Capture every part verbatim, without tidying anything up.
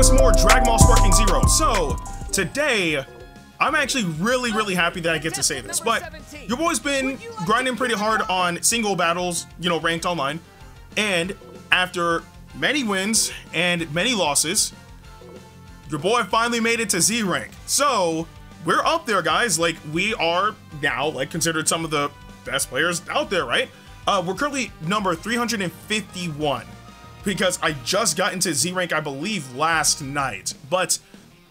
with some more Dragon Ball Sparking Zero. So, today, I'm actually really, really happy that I get to say this, but your boy's been grinding pretty hard on single battles, you know, ranked online, and after many wins and many losses, your boy finally made it to Z rank. So, we're up there, guys. Like, we are now, like, considered some of the best players out there, right? Uh, we're currently number three hundred fifty-one because I just got into Z rank, I believe, last night. But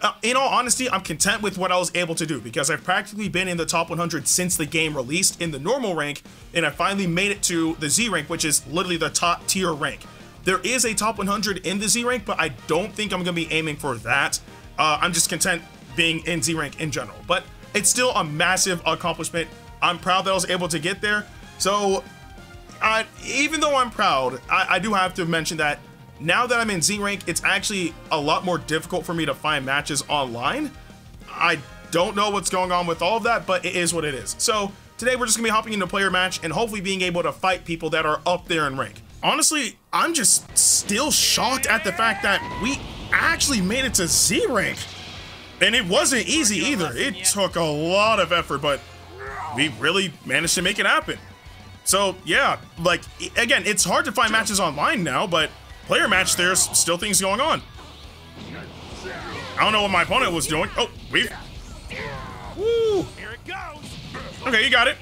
uh, in all honesty, I'm content with what I was able to do because I've practically been in the top one hundred since the game released in the normal rank, and I finally made it to the Z rank, which is literally the top tier rank. There is a top one hundred in the Z rank, but I don't think I'm going to be aiming for that. Uh, I'm just content being in Z rank in general, but it's still a massive accomplishment. I'm proud that I was able to get there. So I, even though I'm proud, I, I do have to mention that now that I'm in Z rank, it's actually a lot more difficult for me to find matches online. I don't know what's going on with all of that, but it is what it is. So today we're just gonna be hopping into player match and hopefully being able to fight people that are up there in rank. Honestly, I'm just still shocked at the fact that we actually made it to Z rank. And it wasn't easy either. It took a lot of effort, but we really managed to make it happen. So yeah, like, again, it's hard to find matches online now, but player match, there's still things going on. I don't know what my opponent was doing. Oh, we've... Woo! Okay, you got it.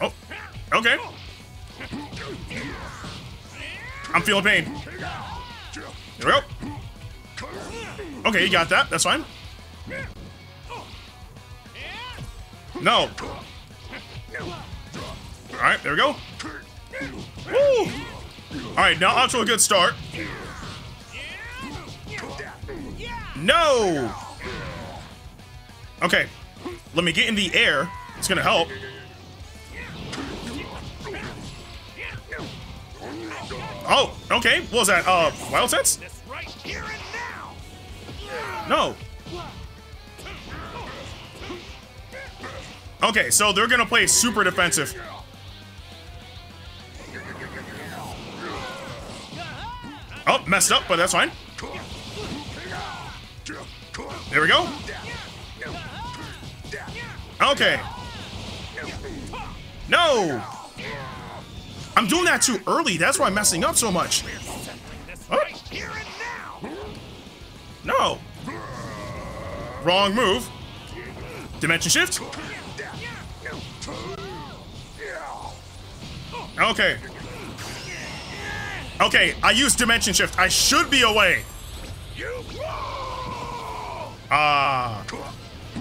Oh, okay. I'm feeling pain. There we go. Okay, you got that. That's fine. No. Alright, there we go. Woo! Alright, now off to a good start. No! Okay. Let me get in the air. It's gonna help. Oh, okay. What was that? Uh, Wild Sense? No. Okay, so they're gonna play super defensive. Oh, messed up, but that's fine. There we go. Okay. No! I'm doing that too early, that's why I'm messing up so much. Oh. No. Wrong move. Dimension shift. Okay. Okay, I used dimension shift. I should be away. Ah. Uh,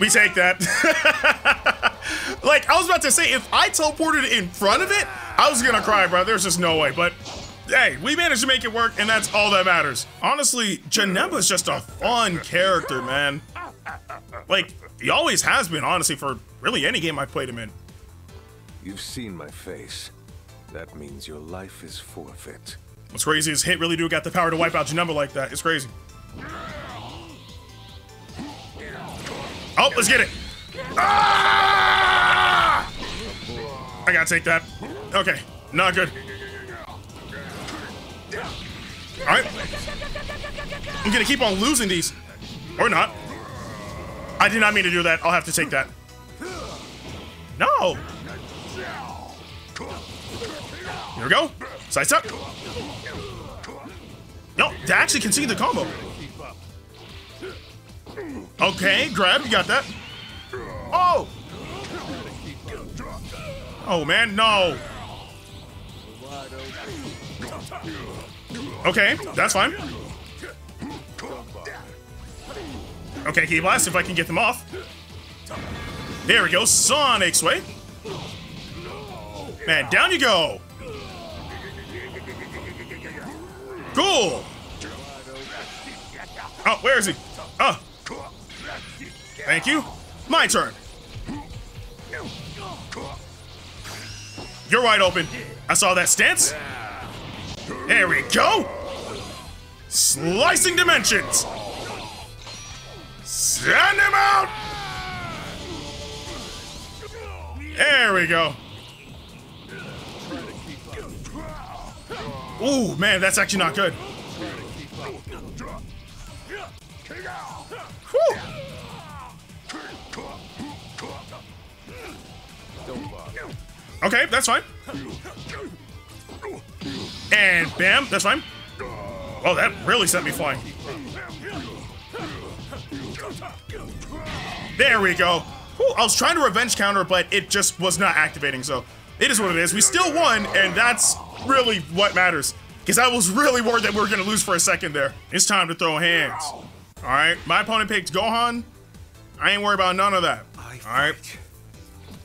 we take that. Like, I was about to say, if I teleported in front of it, I was gonna cry, bro. There's just no way. But hey, we managed to make it work, and that's all that matters. Honestly, Janemba's just a fun character, man. Like, he always has been, honestly, for really any game I played him in. You've seen my face. That means your life is forfeit. What's crazy is Hit really do got the power to wipe out Janemba like that. It's crazy. Oh, let's get it. Ah! I gotta take that. Okay, not good. All right. I'm gonna keep on losing these. Or not. I did not mean to do that. I'll have to take that. No. Here we go. Sidestep. No, they actually conceded the combo. Okay, grab. You got that. Oh! Oh, man, no. Okay, that's fine. Okay, Key Blast, if I can get them off. There we go. Sonic Sway. Man, down you go. Cool. Oh, where is he? Oh. Thank you. My turn. You're wide open. I saw that stance. There we go. Slicing dimensions. Send him out. There we go. Ooh, man, that's actually not good. Whew. Okay, that's fine. And bam, that's fine. Oh, that really sent me flying. There we go. Ooh, I was trying to revenge counter, but it just was not activating, so it is what it is. We still won, and that's really what matters. Because I was really worried that we were going to lose for a second there. It's time to throw hands. All right, my opponent picked Gohan. I ain't worried about none of that. All right.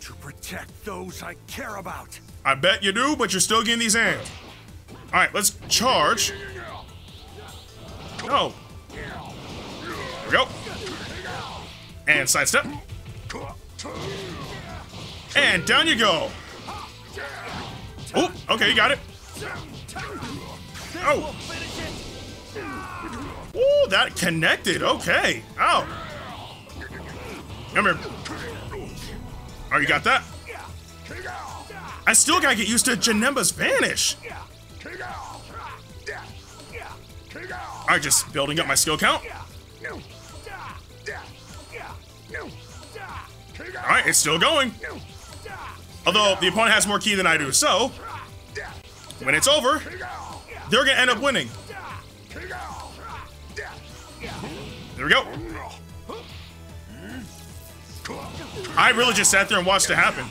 To protect those I care about. I bet you do, but you're still getting these hands. All right, let's charge. No. There we go. And sidestep. And down you go. Oh, okay, you got it. Oh. Ooh, that connected. Okay. Ow. Come here. Oh, you got that? I still gotta get used to Janemba's vanish. All right, just building up my skill count. All right, it's still going. Although the opponent has more ki than I do, so when it's over, they're gonna end up winning. There we go. I really just sat there and watched it happen.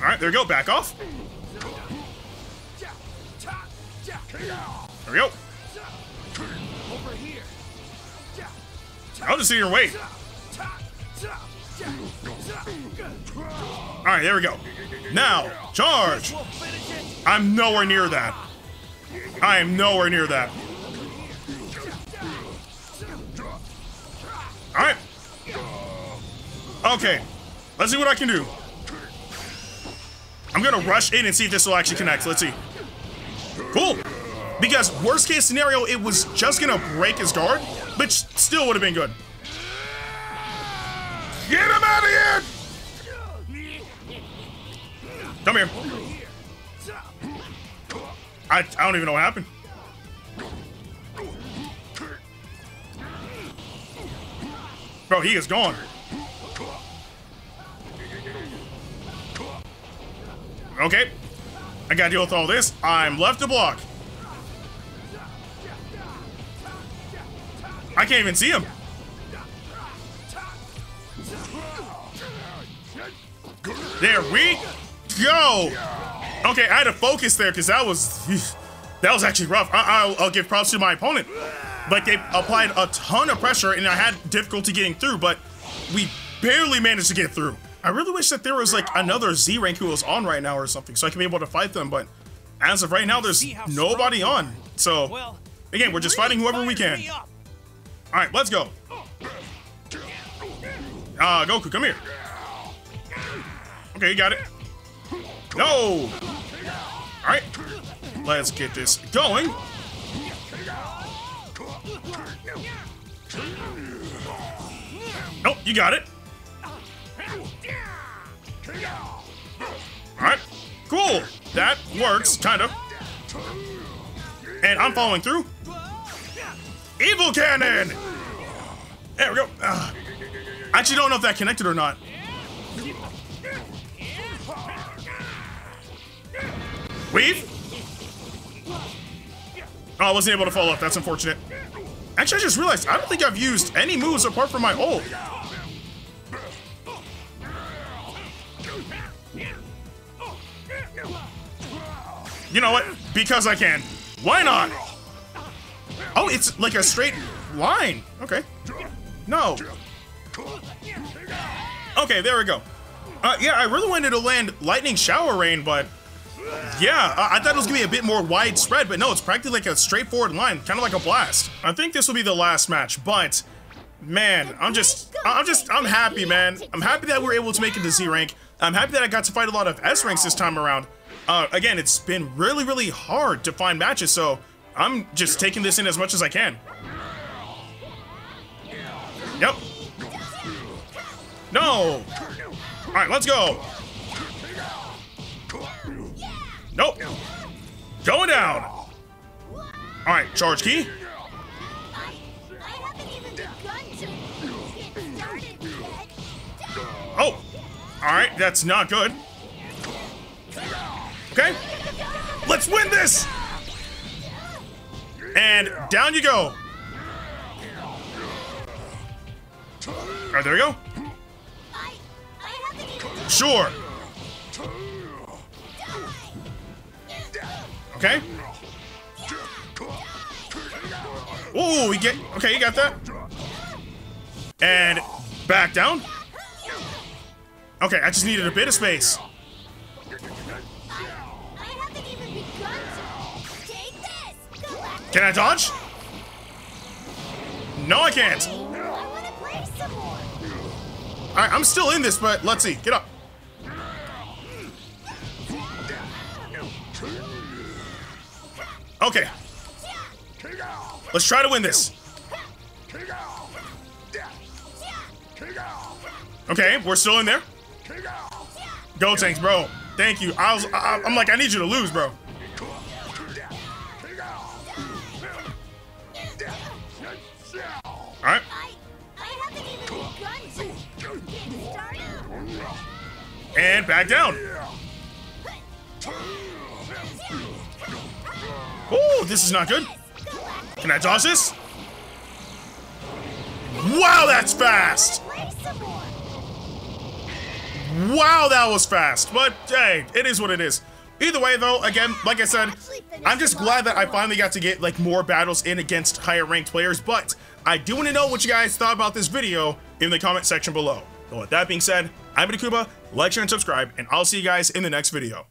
All right, there we go. Back off. There we go. I'll just sit here and wait. All right, there we go. Now, charge. I'm nowhere near that. I am nowhere near that. All right. Okay, let's see what I can do. I'm gonna rush in and see if this will actually connect. Let's see. Cool. Because worst case scenario, it was just gonna break his guard, which still would have been good. Get him out of here! Come here. I, I don't even know what happened. Bro, he is gone. Okay. I gotta deal with all this. I'm left to block. I can't even see him. There we go. Okay, I had to focus there because that was that was actually rough. I, I'll, I'll give props to my opponent, but they applied a ton of pressure, and I had difficulty getting through. But we barely managed to get through. I really wish that there was like another Z rank who was on right now or something, so I could be able to fight them. But as of right now, there's nobody on. So again, we're just fighting whoever we can. All right, let's go. Uh, Goku, come here. Okay, you got it. No. All right, let's get this going. Nope, you got it. All right, cool. That works, kind of. And I'm following through. Evil cannon! There we go. I actually don't know if that connected or not. Weave? Oh, I wasn't able to follow up. That's unfortunate. Actually, I just realized I don't think I've used any moves apart from my ult. You know what? Because I can. Why not? Oh, it's like a straight line. Okay. No. Okay, there we go. Uh, yeah, I really wanted to land Lightning Shower Rain, but yeah, I, I thought it was going to be a bit more widespread, but no, it's practically like a straightforward line, kind of like a blast. I think this will be the last match, but man, I'm just, I'm just, I'm happy, man. I'm happy that we were able to make it to Z rank. I'm happy that I got to fight a lot of S ranks this time around. Uh, again, it's been really, really hard to find matches, so I'm just taking this in as much as I can. Yep. No. All right, let's go. Nope. Going down. All right, charge key. Oh, all right, that's not good. Okay, let's win this. And down you go. All right, there we go. Sure. Okay. Ooh, we get, okay, you got that. And back down. Okay, I just needed a bit of space. Can I dodge? No, I can't. All right, I'm still in this, but let's see. Get up. Okay. Let's try to win this. Okay, we're still in there. Go Tanks, bro. Thank you. I was, I, I'm like, I need you to lose, bro. All right. And back down. Ooh, this is not good. Can I dodge this? Wow, that's fast. Wow, that was fast. But, hey, it is what it is. Either way, though, again, like I said, I'm just glad that I finally got to get, like, more battles in against higher-ranked players. But I do want to know what you guys thought about this video in the comment section below. So with that being said, I'm Ndukauba. Like, share, and subscribe, and I'll see you guys in the next video.